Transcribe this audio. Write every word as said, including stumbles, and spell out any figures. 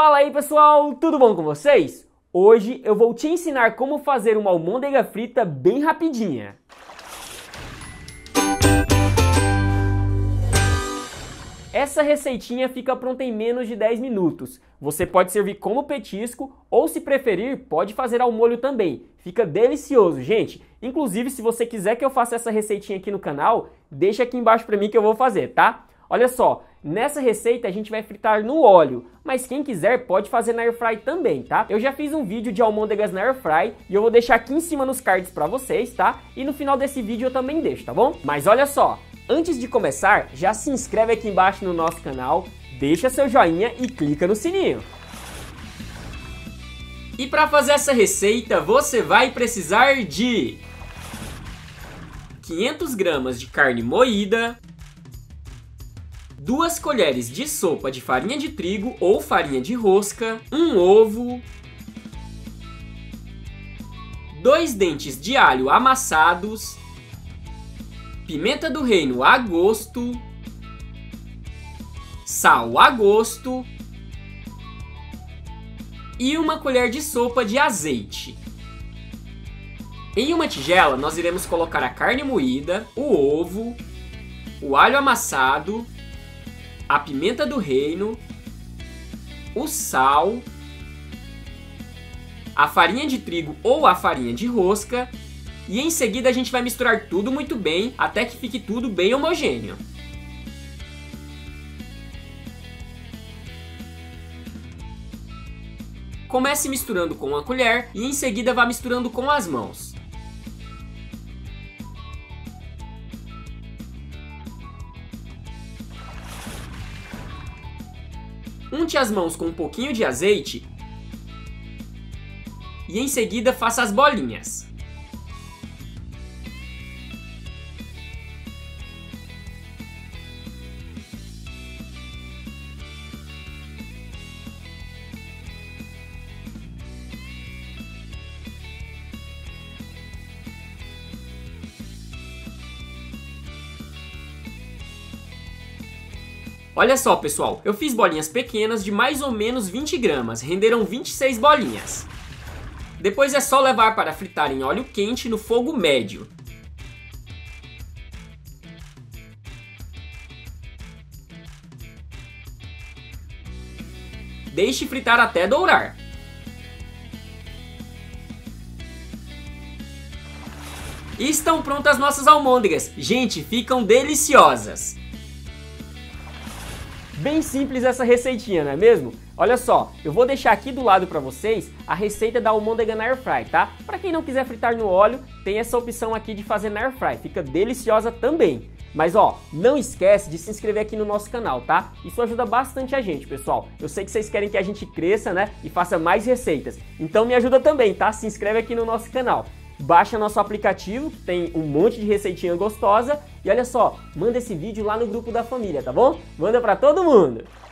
Fala aí pessoal, tudo bom com vocês? Hoje eu vou te ensinar como fazer uma almôndega frita bem rapidinha. Essa receitinha fica pronta em menos de dez minutos. Você pode servir como petisco ou, se preferir, pode fazer ao molho também. Fica delicioso, gente! Inclusive, se você quiser que eu faça essa receitinha aqui no canal, deixa aqui embaixo pra mim que eu vou fazer, tá? Olha só, nessa receita a gente vai fritar no óleo, mas quem quiser pode fazer na Airfryer também, tá? Eu já fiz um vídeo de almôndegas na Airfryer e eu vou deixar aqui em cima nos cards pra vocês, tá? E no final desse vídeo eu também deixo, tá bom? Mas olha só, antes de começar, já se inscreve aqui embaixo no nosso canal, deixa seu joinha e clica no sininho. E para fazer essa receita você vai precisar de quinhentas gramas de carne moída, duas colheres de sopa de farinha de trigo ou farinha de rosca, um ovo, dois dentes de alho amassados, pimenta do reino a gosto, sal a gosto e uma colher de sopa de azeite. Em uma tigela nós iremos colocar a carne moída, o ovo, o alho amassado, a pimenta do reino, o sal, a farinha de trigo ou a farinha de rosca e em seguida a gente vai misturar tudo muito bem até que fique tudo bem homogêneo. Comece misturando com a colher e em seguida vá misturando com as mãos. Unte as mãos com um pouquinho de azeite e em seguida faça as bolinhas. Olha só, pessoal, eu fiz bolinhas pequenas de mais ou menos vinte gramas, renderam vinte e seis bolinhas. Depois é só levar para fritar em óleo quente no fogo médio. Deixe fritar até dourar. E estão prontas nossas almôndegas. Gente, ficam deliciosas! Bem simples essa receitinha, não é mesmo? Olha só, eu vou deixar aqui do lado para vocês a receita da almôndega na Airfryer, tá? Para quem não quiser fritar no óleo, tem essa opção aqui de fazer na Airfryer, fica deliciosa também. Mas ó, não esquece de se inscrever aqui no nosso canal, tá? Isso ajuda bastante a gente, pessoal. Eu sei que vocês querem que a gente cresça, né? E faça mais receitas. Então me ajuda também, tá? Se inscreve aqui no nosso canal. Baixa nosso aplicativo, que tem um monte de receitinha gostosa. E olha só, manda esse vídeo lá no grupo da família, tá bom? Manda pra todo mundo!